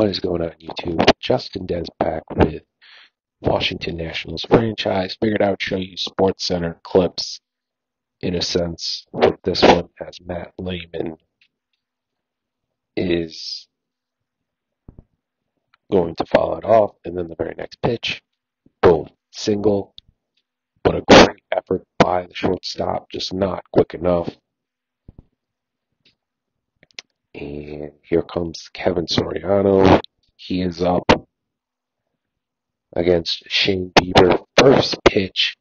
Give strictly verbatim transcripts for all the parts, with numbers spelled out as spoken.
What is going on, YouTube? Justin Despak with Washington Nationals franchise. Figured I would show you Sports Center clips, in a sense, with this one as Matt Lehman is going to follow it off, and then the very next pitch, boom, single. But a great effort by the shortstop, just not quick enough. And here comes Kevin Soriano. He is up against Shane Bieber. First pitch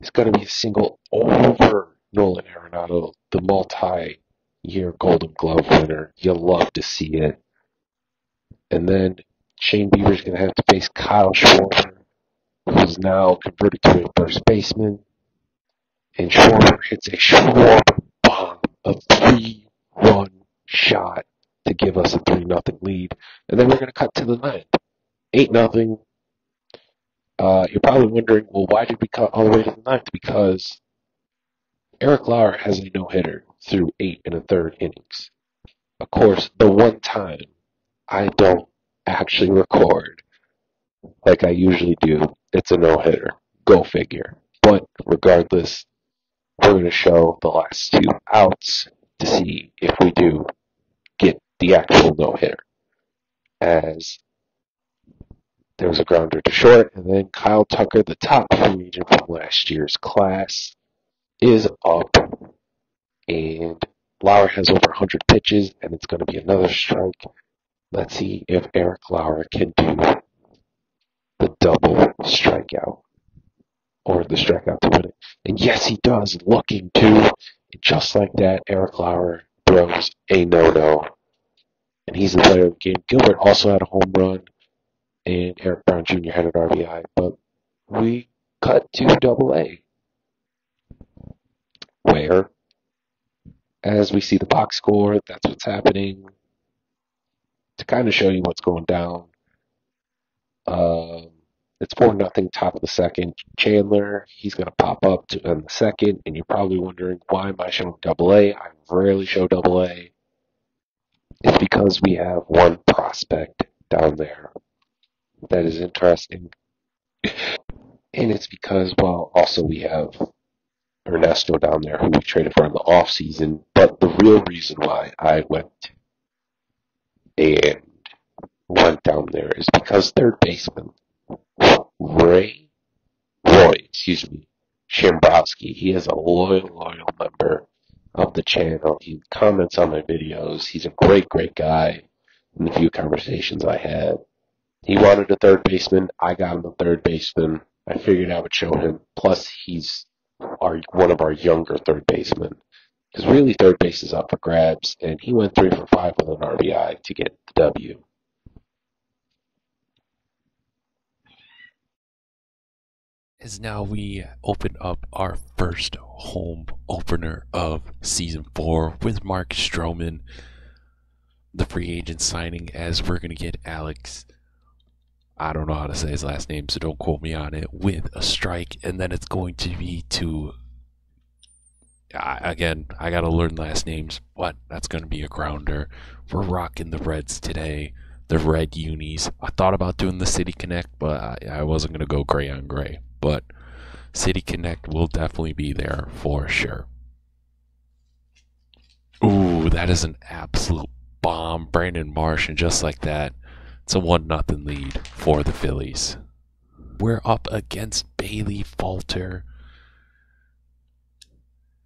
is going to be a single over Nolan Arenado, the multi-year Golden Glove winner. You'll love to see it. And then Shane Bieber is going to have to face Kyle Schwarber, who's now converted to a first baseman. And Schwarber hits a Schwarber bomb, a three-run shot to give us a three nothing lead. And then we're going to cut to the ninth. eight nothing. Uh, you're probably wondering, well, why did we cut all the way to the ninth? Because Eric Lauer has a no-hitter through eight and a third innings. Of course, the one time I don't actually record like I usually do, it's a no-hitter. Go figure. But regardless, we're going to show the last two outs to see if we do get the actual no-hitter, as there was a grounder to short, and then Kyle Tucker, the top free agent from last year's class, is up, and Lauer has over one hundred pitches, and it's going to be another strike. Let's see if Eric Lauer can do the double strikeout, or the strikeout to win it. And yes, he does, looking to, just like that, Eric Lauer throws a no-no, and he's the player of the game. Gilbert also had a home run, and Eric Brown Junior had an R B I, but we cut to double A, where, as we see the box score, that's what's happening, to kind of show you what's going down. Um, it's four nothing, top of the second. Chandler, he's going to pop up to end the second, and you're probably wondering, why am I showing double A? I rarely show double A. It's because we have one prospect down there that is interesting, and it's because, well, also we have Ernesto down there, who we traded for in the offseason, but the real reason why I went and went down there is because third baseman Ray Roy, excuse me, Shambrovsky. He is a loyal, loyal member of the channel. He comments on my videos. He's a great, great guy. In the few conversations I had, he wanted a third baseman. I got him a third baseman. I figured I would show him. Plus, he's our one of our younger third basemen, because really third base is up for grabs, and he went three for five with an R B I to get the W. As now we open up our first home opener of season four with Marcus Stroman, the free agent signing, as we're going to get Alex, I don't know how to say his last name, so don't quote me on it, with a strike, and then it's going to be to, again, I got to learn last names, but that's going to be a grounder. We're rocking the Reds today, the red unis. I thought about doing the City Connect, but I, I wasn't going to go gray on gray. But City Connect will definitely be there for sure. Ooh, that is an absolute bomb. Brandon Marsh, and just like that, it's a one nothing lead for the Phillies. We're up against Bailey Falter,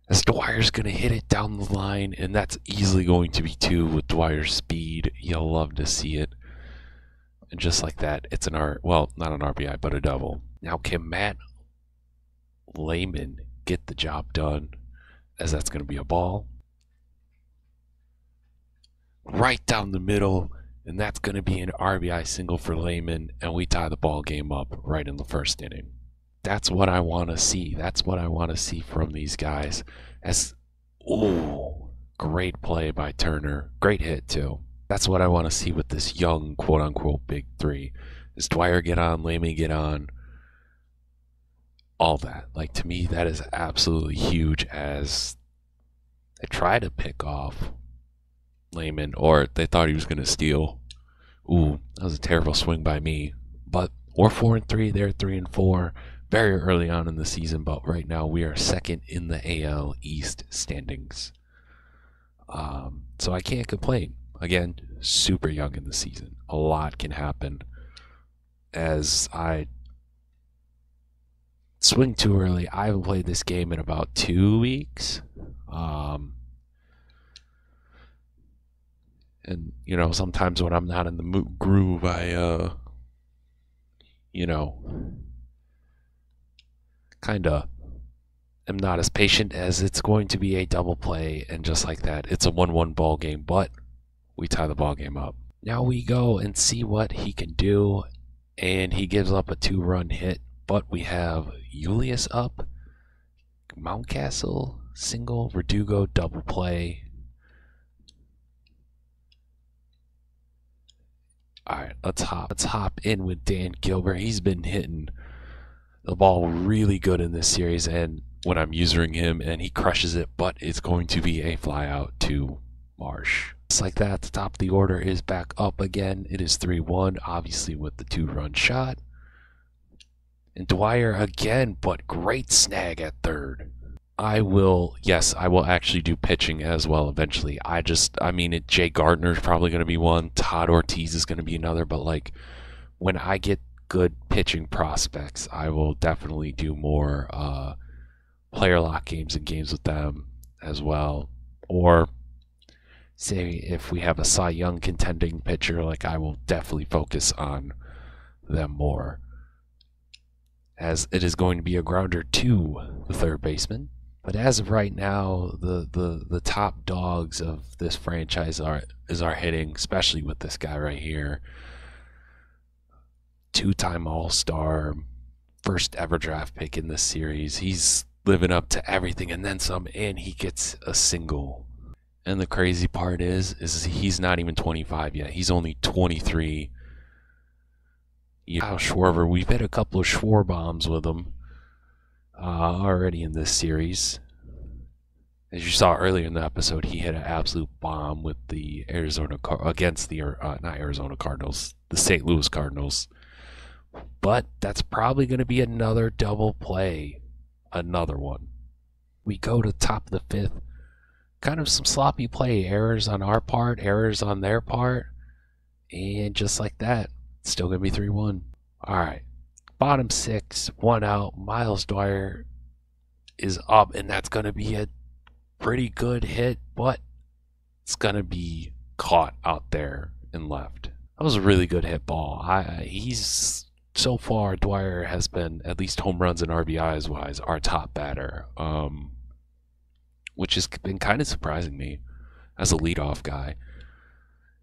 as Dwyer's going to hit it down the line, and that's easily going to be two with Dwyer's speed. You'll love to see it. And just like that, it's an R, well, not an R B I, but a double. Now, can Matt Lehman get the job done, as that's going to be a ball right down the middle, and that's going to be an R B I single for Lehman, and we tie the ball game up right in the first inning. That's what I want to see. That's what I want to see from these guys. As, ooh, great play by Turner. Great hit, too. That's what I want to see with this young, quote-unquote, big three. Does Dwyer get on? Lehman get on? All that. Like, to me, that is absolutely huge, as they try to pick off Lehman, or they thought he was going to steal Ooh, that was a terrible swing by me. But we're four and three. They're three and four. Very early on in the season, but right now we are second in the A L East standings. Um, so I can't complain. Again, super young in the season. A lot can happen. As I swing too early, I haven't played this game in about two weeks. Um, and, you know, sometimes when I'm not in the groove, I, uh, you know... kind of am not as patient, as it's going to be a double play, and just like that, it's a one one ball game, but we tie the ball game up. Now we go and see what he can do, and he gives up a two-run hit, but we have Julius up, Mountcastle, single, Verdugo, double play. All right, let's hop, let's hop in with Dan Gilbert. He's been hitting the ball really good in this series, and when I'm using him, and he crushes it, but it's going to be a fly out to Marsh. Just like that, the top of the order is back up again. It is three one, obviously with the two-run shot. And Dwyer again, but great snag at third. I will, yes, I will actually do pitching as well eventually. I just, I mean, it, Jay Gardner is probably going to be one. Todd Ortiz is going to be another, but like, when I get good pitching prospects, I will definitely do more uh, player lock games and games with them as well. Or say if we have a Cy Young contending pitcher, like I will definitely focus on them more. As it is going to be a grounder to the third baseman. But as of right now, the, the, the top dogs of this franchise are is our hitting, especially with this guy right here. Two-time All-Star, first ever draft pick in this series. He's living up to everything and then some, and he gets a single. And the crazy part is, is he's not even twenty-five yet. He's only twenty-three. You know, Kyle Schwarber, we've hit a couple of Schwarber bombs with him uh, already in this series. As you saw earlier in the episode, he hit an absolute bomb with the Arizona Car against the uh, not Arizona Cardinals, the Saint Louis Cardinals. But that's probably going to be another double play. Another one. We go to top of the fifth. Kind of some sloppy play. Errors on our part. Errors on their part. And just like that, it's still going to be three one. All right. Bottom six. One out. Miles Dwyer is up. And that's going to be a pretty good hit. But it's going to be caught out there and left. That was a really good hit ball. I, he's... So far, Dwyer has been, at least home runs and R B Is wise, our top batter, um, which has been kind of surprising me as a leadoff guy.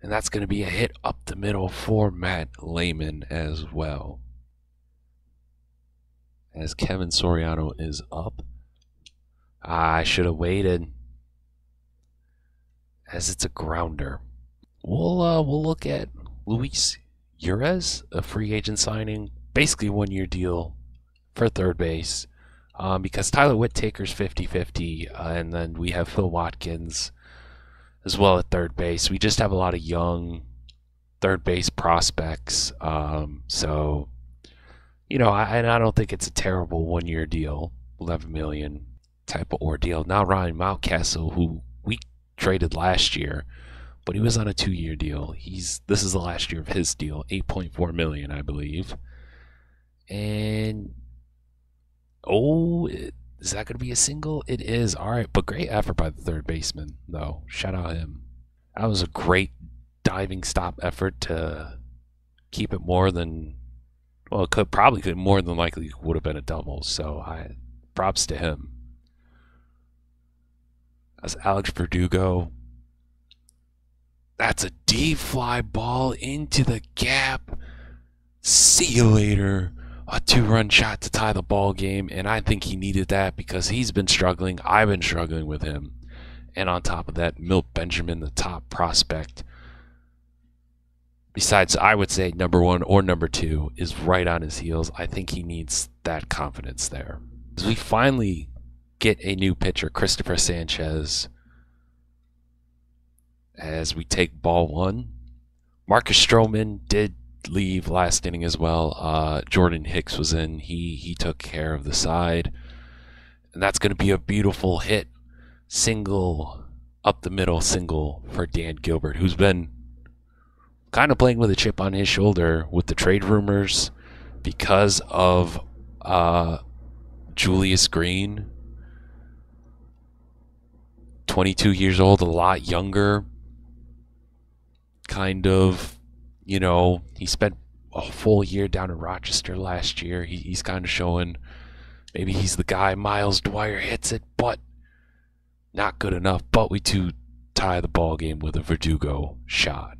And that's going to be a hit up the middle for Matt Lehman as well. As Kevin Soriano is up, I should have waited, as it's a grounder. We'll uh, we'll look at Luis Urias, a free agent signing, basically one-year deal for third base, um, because Tyler Whittaker's fifty fifty, uh, and then we have Phil Watkins as well at third base. We just have a lot of young third base prospects, um, so, you know, I, and I don't think it's a terrible one-year deal, eleven million dollars type of ordeal. Now Ryan Mountcastle, who we traded last year, but he was on a two-year deal. He's this is the last year of his deal, eight point four million dollars, I believe. And oh, it, is that going to be a single? It is. All right, but great effort by the third baseman, though. Shout out him. That was a great diving stop effort to keep it more than well, it could probably could more than likely would have been a double. So I props to him. As Alex Verdugo. That's a deep fly ball into the gap. See you later. A two-run shot to tie the ball game, and I think he needed that because he's been struggling. I've been struggling with him. And on top of that, Milt Benjamin, the top prospect, besides I would say number one or number two, is right on his heels. I think he needs that confidence there. As we finally get a new pitcher, Christopher Sanchez, as we take ball one, Marcus Stroman did leave last inning as well. Uh, Jordan Hicks was in. He he took care of the side. And that's going to be a beautiful hit. Single, up the middle single for Dan Gilbert, who's been kind of playing with a chip on his shoulder with the trade rumors because of uh, Julius Green. twenty-two years old, a lot younger. Kind of, you know, he spent a full year down in Rochester last year. He, he's kind of showing maybe he's the guy. Miles Dwyer hits it, but not good enough. But we do tie the ball game with a Verdugo shot.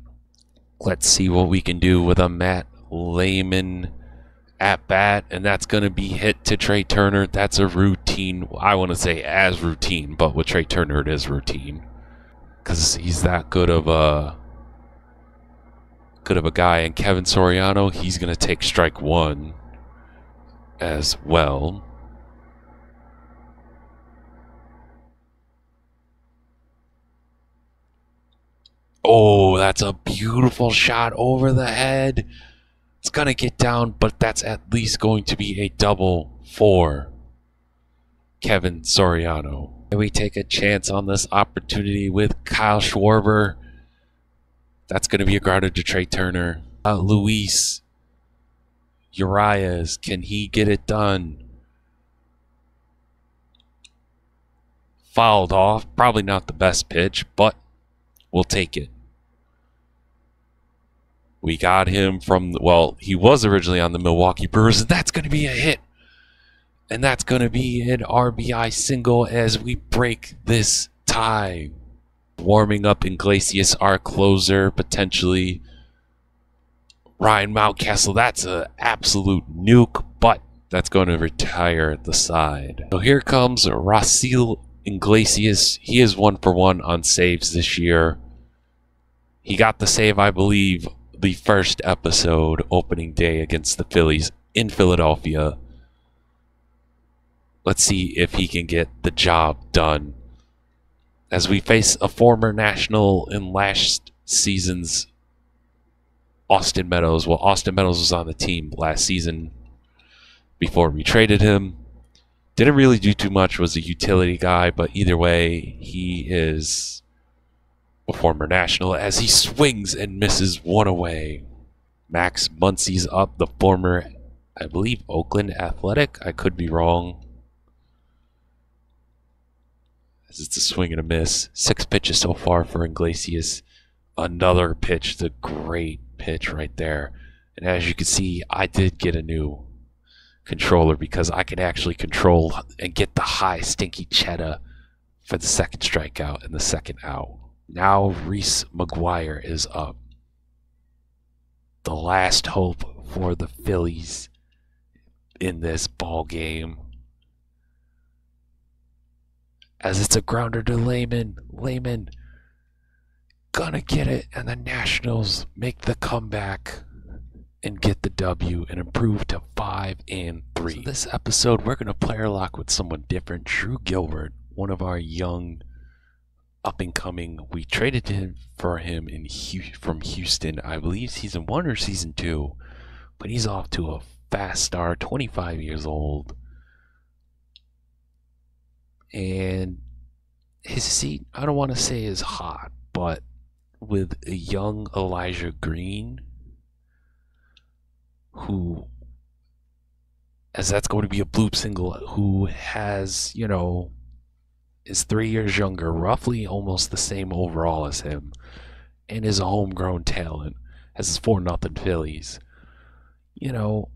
Let's see what we can do with a Matt Lehman at bat, and that's going to be hit to Trey Turner. That's a routine, I want to say as routine, but with Trey Turner it is routine because he's that good of a good of a guy. And Kevin Soriano, he's going to take strike one as well. Oh, that's a beautiful shot over the head. It's going to get down, but that's at least going to be a double for Kevin Soriano. And we take a chance on this opportunity with Kyle Schwarber. That's going to be a grounder to Trey Turner. Uh, Luis Urias, can he get it done? Fouled off. Probably not the best pitch, but we'll take it. We got him from, the, well, he was originally on the Milwaukee Brewers, and that's going to be a hit. And that's going to be an R B I single as we break this tie. Warming up Iglesias, our closer, potentially. Ryan Mountcastle, that's an absolute nuke, but that's going to retire the side. So here comes Raciel Iglesias. He is one for one on saves this year. He got the save, I believe, the first episode opening day against the Phillies in Philadelphia. Let's see if he can get the job done as we face a former National in last season's Austin Meadows. Well, Austin Meadows was on the team last season before we traded him. Didn't really do too much, was a utility guy, but either way, he is a former National as he swings and misses one away. Max Muncy's up, the former, I believe, Oakland Athletic. I could be wrong. As it's a swing and a miss. Six pitches so far for Iglesias. Another pitch, the great pitch right there. And as you can see, I did get a new controller because I can actually control and get the high stinky cheddar for the second strikeout and the second out. Now Reese McGuire is up. The last hope for the Phillies in this ball game. As it's a grounder to Lehman. Lehman gonna get it, and the Nationals make the comeback and get the W and improve to five and three. So this episode, we're gonna player lock with someone different. Drew Gilbert, one of our young up and coming. We traded him for him in from Houston, I believe season one or season two, but he's off to a fast start. twenty-five years old, and his seat, I don't want to say is hot, but with a young Elijah Green, who, as that's going to be a bloop single, who has, you know, is three years younger, roughly almost the same overall as him, and is a homegrown talent, as his four nothing Phillies. You know,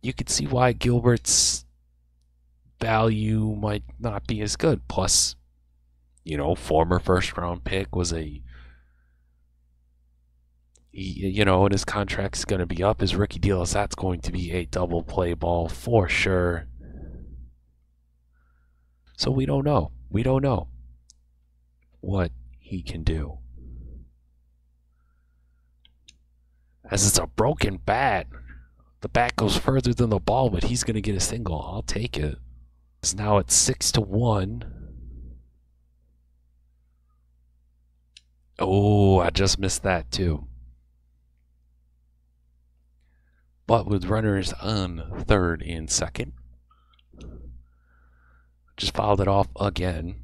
you could see why Gilbert's value might not be as good. Plus, you know, former first-round pick was a, he, you know, and his contract's going to be up. His rookie deal is that's going to be a double play ball for sure. So we don't know. We don't know what he can do. As it's a broken bat. The bat goes further than the ball, but he's going to get a single. I'll take it. It's now at six to one. Oh, I just missed that too. but with runners on third and second. Just fouled it off again.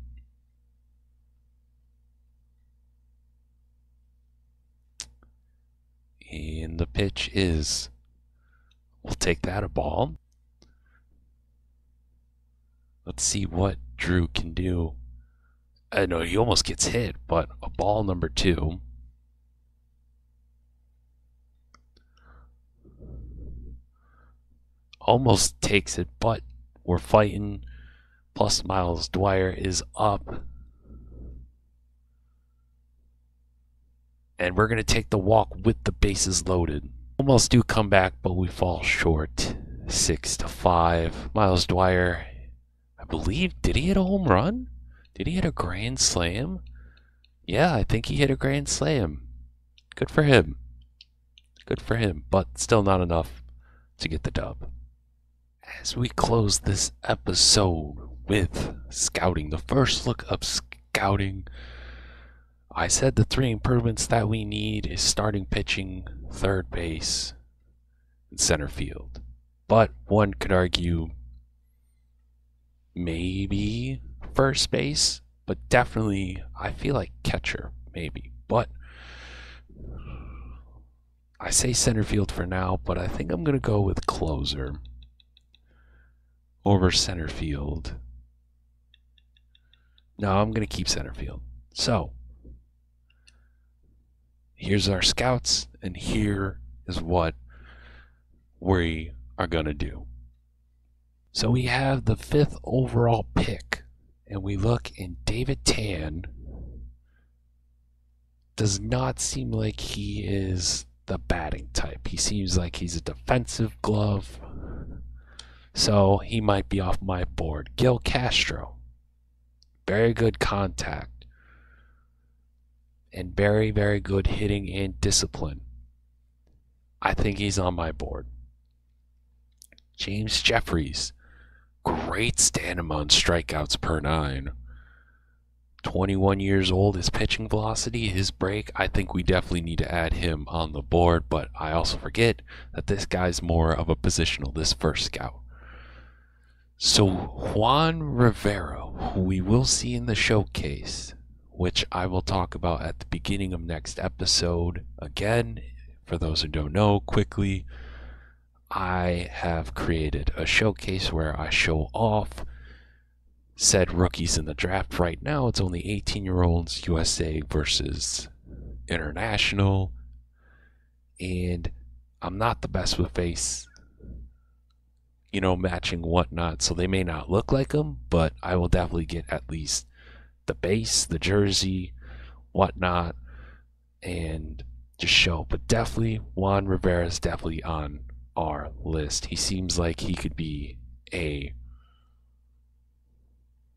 And the pitch is, we'll take that a ball. Let's see what Drew can do. I know he almost gets hit, but a ball number two. Almost takes it, but we're fighting. Plus Miles Dwyer is up. And we're going to take the walk with the bases loaded. Almost do come back, but we fall short. Six to five. Miles Dwyer, I believe, did he hit a home run? Did he hit a grand slam? Yeah, I think he hit a grand slam. Good for him. Good for him, but still not enough to get the dub. As we close this episode with scouting, the first look of scouting, I said the three improvements that we need is starting pitching, third base, and center field. But one could argue maybe first base, but definitely I feel like catcher, maybe. But I say center field for now, but I think I'm going to go with closer over center field. No, I'm going to keep center field. So here's our scouts, and here is what we are going to do. So we have the fifth overall pick, and we look, and David Tan does not seem like he is the batting type. He seems like he's a defensive glove, so he might be off my board. Gil Castro, very good contact, and very, very good hitting and discipline. I think he's on my board. James Jeffries, great stamina on strikeouts per nine. twenty-one years old, his pitching velocity, his break, I think we definitely need to add him on the board, but I also forget that this guy's more of a positional, this first scout. So Juan Rivero, who we will see in the showcase, which I will talk about at the beginning of next episode. Again, for those who don't know, quickly, I have created a showcase where I show off said rookies in the draft. Right now, it's only eighteen-year-olds, U S A versus international, and I'm not the best with face, you know, matching whatnot, so they may not look like them, but I will definitely get at least the base, the jersey, whatnot, and just show. But definitely, Juan Rivera is definitely on our list. He seems like he could be a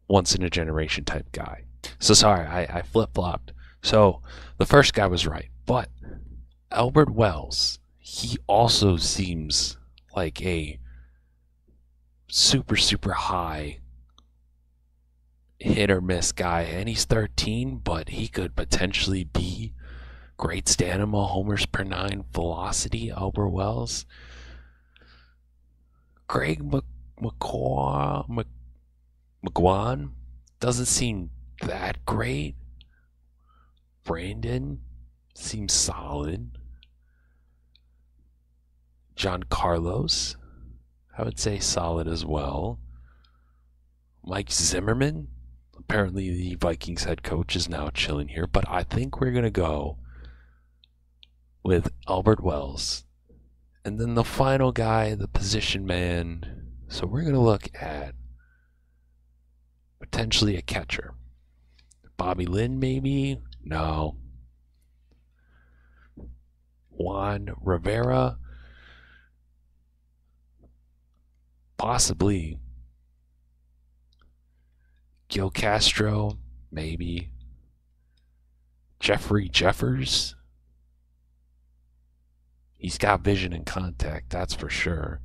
once-in-a-generation type guy. So sorry, I, I flip-flopped. So the first guy was right. But Albert Wells, he also seems like a super, super high hit or miss guy, and he's thirteen, but he could potentially be great Stanima, homers per nine, velocity, Albert Wells. Greg McGuan McGuan doesn't seem that great. Brandon seems solid. John Carlos, I would say solid as well. Mike Zimmerman, apparently the Vikings head coach, is now chilling here, but I think we're going to go with Albert Wells. And then the final guy, the position man, so we're going to look at potentially a catcher. Bobby Lynn, maybe? No. Juan Rivera? Possibly. Gil Castro, maybe. Jeffrey Jeffers. He's got vision and contact, that's for sure.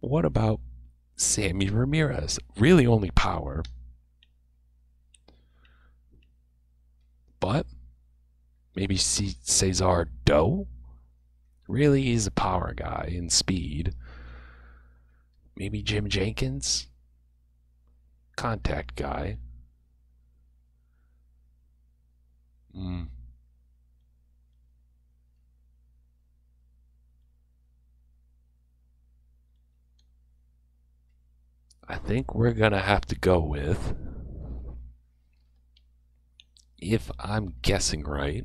What about Sammy Ramirez? Really only power. But maybe C Cesar Doe, really is a power guy in speed. Maybe Jim Jenkins, contact guy. Mm. I think we're gonna have to go with, if I'm guessing right,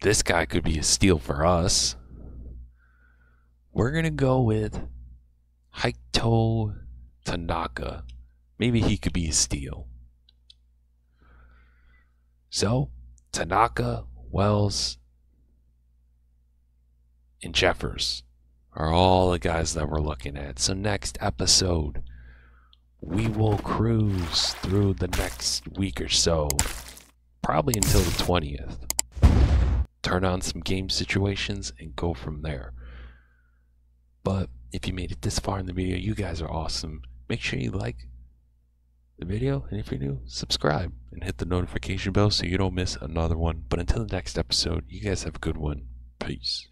this guy could be a steal for us. We're gonna go with Heito Tanaka. Maybe he could be a steal. So, Tanaka, Wells, and Jeffers are all the guys that we're looking at. So next episode, we will cruise through the next week or so, probably until the twentieth. Turn on some game situations and go from there. But if you made it this far in the video, you guys are awesome. Make sure you like the video, and if you're new, subscribe and hit the notification bell so you don't miss another one. But until the next episode, you guys have a good one. Peace.